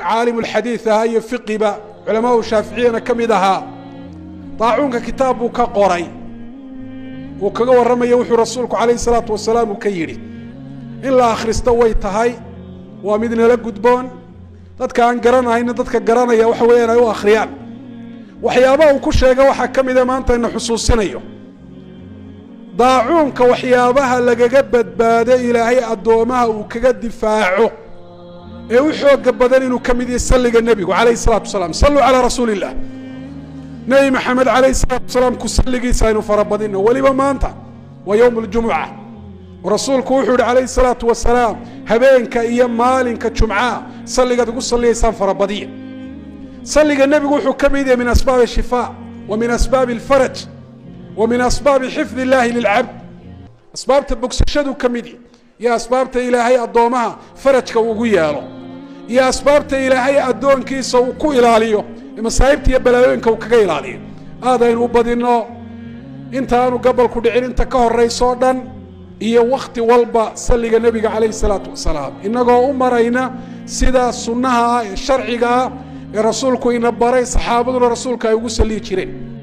عالم الحديث هاي فقه با علماء الشافعيين كم يدها طاعونك كتابه كقري وكجو الرمي يوحي رسولك عليه الصلاة والسلام وكيري إلا آخر استويت هاي وامدنا لك جدبان تذكر عن جرانا هين تذكر جرانا يا وحوينا يا وآخريان وحيابا وكل شيء جوا حكم إذا ما أنت إنه حصوص سنيو ضاعونك وحيابها اللي جبت بادئ إلى هي الدوامها وكجد دفاعه وحوا جبدان إنه كم يدي سلّج النبي عليه الصلاة والسلام صلوا على رسول الله نبي محمد عليه الصلاة والسلام كسلّج سينو فربدينه ولما ما أنت ويوم الجمعة ورسولك وحود عليه الصلاة والسلام هبينك إيام مالينك الجمعة سلّج تقول صلّي سان فربدين سلّج النبي وحوا كم يدي من أسباب الشفاء ومن أسباب الفرج ومن أسباب حفظ الله للعبد أسباب تبكس الشدو كمدي يا أسباب تإلهي الضومها فرجك وقياله يا أسباب تإلهي الدون كيسا وكو إلاليه لما صاحبتي يبلاوينك وككي إلاليه هذا ينوبد إنه انت أنو قبل كدعين انت كهر ريسودا إيا وقت والبا سلق النبي عليه الصلاة والسلام إنه أمرينا سيدا سنها شرعيها رسولك إنباري صحابة رسولك يقول سليه كريم